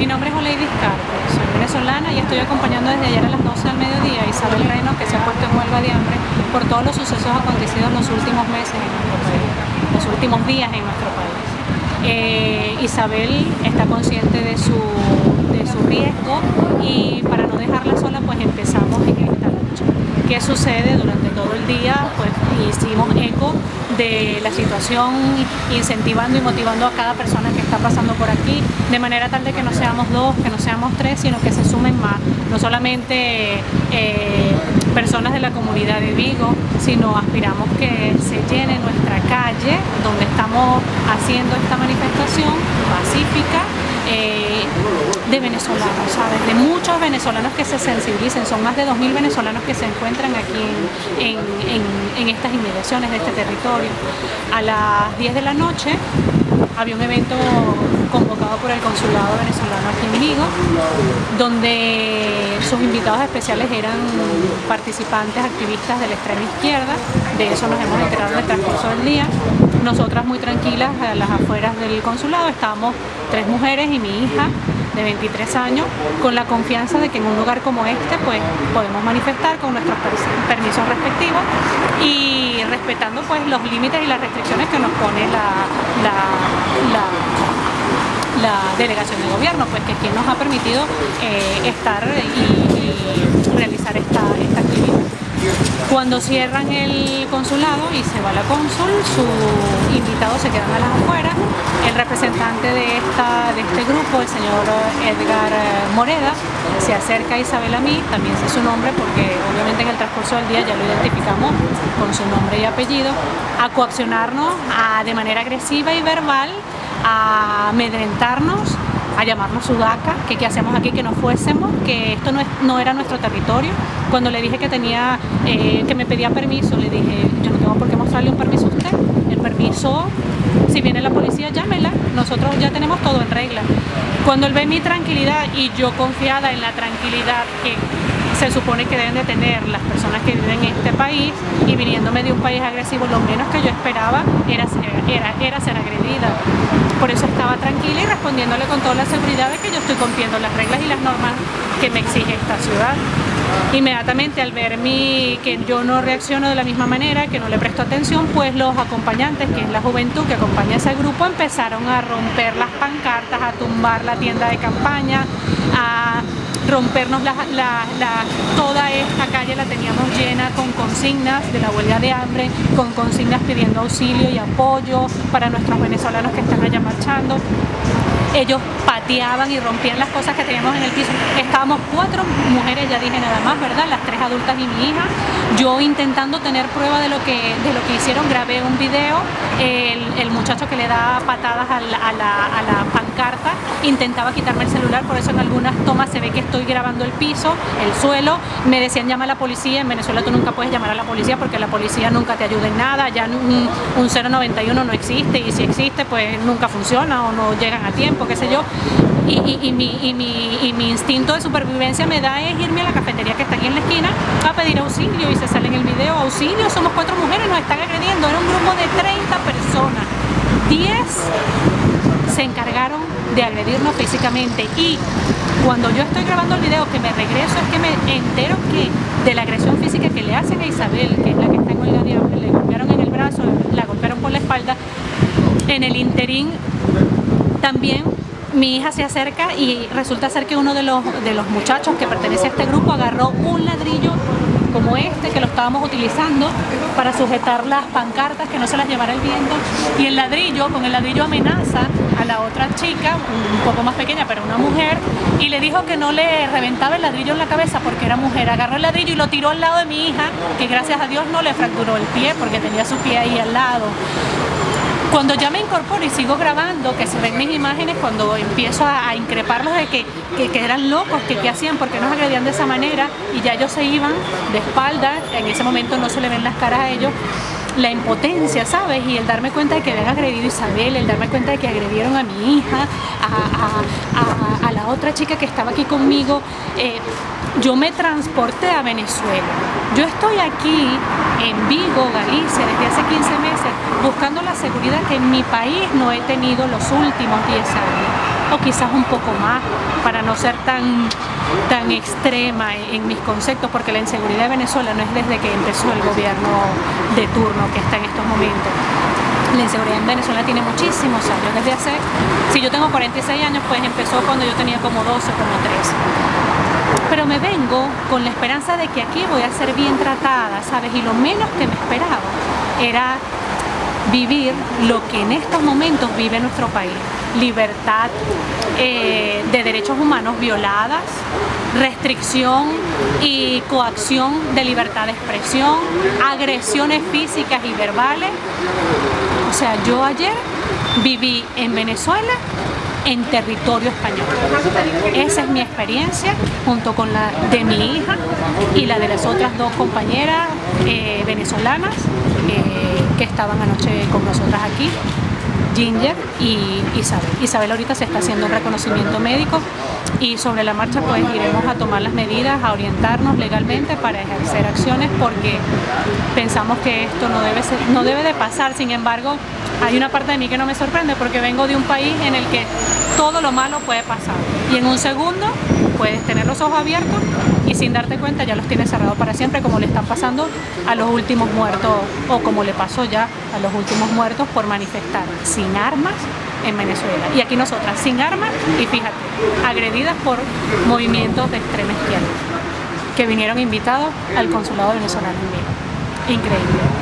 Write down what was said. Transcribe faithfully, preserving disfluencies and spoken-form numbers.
Mi nombre es Oleidys Carpio, soy venezolana y estoy acompañando desde ayer a las doce del mediodía a Ysabel Reno, que se ha puesto en huelga de hambre por todos los sucesos acontecidos en los últimos meses en nuestro país, los últimos días en nuestro país. Eh, Ysabel está consciente de su, de su riesgo y para no dejarla sola pues empezamos en esta lucha. ¿Qué sucede durante todo el día? Pues hicimos eco de la situación, incentivando y motivando a cada persona que está pasando por aquí, de manera tal de que no seamos dos, que no seamos tres, sino que se sumen más, no solamente eh, personas de la comunidad de Vigo, sino aspiramos que se llene nuestra calle donde estamos haciendo esta manifestación pacífica eh, de venezolanos, ¿sabes? De muchos venezolanos que se sensibilicen. Son más de dos mil venezolanos que se encuentran aquí en, en, en, en estas inmediaciones de este territorio. A las diez de la noche había un evento convocado por el consulado venezolano aquí en Vigo, donde sus invitados especiales eran participantes activistas de la extrema izquierda. De eso nos hemos enterado en el transcurso del día. Nosotras, muy tranquilas, a las afueras del consulado, estábamos tres mujeres y mi hija de veintitrés años, con la confianza de que en un lugar como este pues podemos manifestar con nuestros permisos respectivos y respetando pues los límites y las restricciones que nos pone la, la, la la delegación de gobierno, pues que es quien nos ha permitido eh, estar y, y realizar esta, esta actividad. Cuando cierran el consulado y se va la cónsul, sus invitados se quedan a las afueras. El representante de, esta, de este grupo, el señor Edgar Moreda, se acerca a Ysabel, a mí, también sé su nombre porque obviamente en el transcurso del día ya lo identificamos con su nombre y apellido, a coaccionarnos a, de manera agresiva y verbal, a amedrentarnos, a llamarnos sudacas, que qué hacemos aquí, que no fuésemos, que esto no, es, no era nuestro territorio. Cuando le dije que tenía, eh, que me pedía permiso, le dije, yo no tengo por qué mostrarle un permiso a usted, el permiso, si viene la policía, llámela, nosotros ya tenemos todo en regla. Cuando él ve mi tranquilidad y yo confiada en la tranquilidad que se supone que deben de tener las personas que viven en este país, y viniéndome de un país agresivo, lo menos que yo esperaba era era, era ser agredida. Por eso estaba tranquila y respondiéndole con toda la seguridad de que yo estoy cumpliendo las reglas y las normas que me exige esta ciudad. Inmediatamente al ver mi, que yo no reacciono de la misma manera, que no le presto atención, pues los acompañantes, que es la juventud que acompaña a ese grupo, empezaron a romper las pancartas, a tumbar la tienda de campaña, a rompernos la, la, la, toda esta calle la teníamos llena con consignas de la huelga de hambre, con consignas pidiendo auxilio y apoyo para nuestros venezolanos que están allá marchando. Ellos pateaban y rompían las cosas que teníamos en el piso. Estábamos cuatro mujeres, ya dije nada más, ¿verdad? Las tres adultas y mi hija. Yo intentando tener prueba de lo que, de lo que hicieron, grabé un video. El, el muchacho que le da patadas a la, a, la, a la pancarta intentaba quitarme el celular, por eso en algunas tomas se ve que estoy grabando el piso, el suelo. Me decían, llama a la policía. En Venezuela tú nunca puedes llamar a la policía porque la policía nunca te ayuda en nada. Ya un, un cero noventa y uno no existe, y si existe pues nunca funciona o no llegan a tiempo, qué sé yo. Y, y, y, mi, y, mi, y mi instinto de supervivencia me da es irme a la cafetería que está aquí en la esquina a pedir auxilio, y se sale en el video, auxilio, somos cuatro mujeres, nos están agrediendo. Era un grupo de treinta personas, diez se encargaron de agredirnos físicamente, y cuando yo estoy grabando el video que me regreso es que me entero que de la agresión física que le hacen a Ysabel, que es la que está en huelga de hambre. Le golpearon en el brazo, la golpearon por la espalda. En el interín también mi hija se acerca y resulta ser que uno de los, de los muchachos que pertenece a este grupo agarró un ladrillo como este, que lo estábamos utilizando para sujetar las pancartas, que no se las llevara el viento, y el ladrillo, con el ladrillo amenaza a la otra chica, un poco más pequeña pero una mujer, y le dijo que no le reventaba el ladrillo en la cabeza porque era mujer. Agarró el ladrillo y lo tiró al lado de mi hija, que gracias a Dios no le fracturó el pie porque tenía su pie ahí al lado. Cuando ya me incorporo y sigo grabando, que se ven mis imágenes, cuando empiezo a, a increparlos de que, que, que eran locos, que qué hacían, porque nos agredían de esa manera, y ya ellos se iban de espaldas, en ese momento no se le ven las caras a ellos, la impotencia, ¿sabes? Y el darme cuenta de que habían agredido a Ysabel, el darme cuenta de que agredieron a mi hija, a, a, a, a la otra chica que estaba aquí conmigo. Eh, yo me transporté a Venezuela. Yo estoy aquí en Vigo, Galicia, desde hace quince meses, buscando la seguridad que en mi país no he tenido los últimos diez años. o quizás un poco más, para no ser tan, tan extrema en mis conceptos, porque la inseguridad de Venezuela no es desde que empezó el gobierno de turno que está en estos momentos. La inseguridad en Venezuela tiene muchísimos años, desde hace, si yo tengo cuarenta y seis años, pues empezó cuando yo tenía como doce, como trece. Pero me vengo con la esperanza de que aquí voy a ser bien tratada, ¿sabes? Y lo menos que me esperaba era vivir lo que en estos momentos vive nuestro país. Libertad eh, de derechos humanos violadas, restricción y coacción de libertad de expresión, agresiones físicas y verbales. O sea, yo ayer viví en Venezuela, en territorio español. Esa es mi experiencia, junto con la de mi hija y la de las otras dos compañeras eh, venezolanas eh, que estaban anoche con nosotras aquí, Ginger y Isabel. Isabel ahorita se está haciendo un reconocimiento médico y sobre la marcha pues iremos a tomar las medidas, a orientarnos legalmente para ejercer acciones, porque pensamos que esto no debe ser, no debe de pasar. Sin embargo, hay una parte de mí que no me sorprende, porque vengo de un país en el que todo lo malo puede pasar y en un segundo puedes tener los ojos abiertos y sin darte cuenta ya los tienes cerrados para siempre, como le están pasando a los últimos muertos, o como le pasó ya a los últimos muertos por manifestar sin armas en Venezuela. Y aquí nosotras sin armas y, fíjate, agredidas por movimientos de extrema izquierda que vinieron invitados al consulado venezolano en Vigo. Increíble.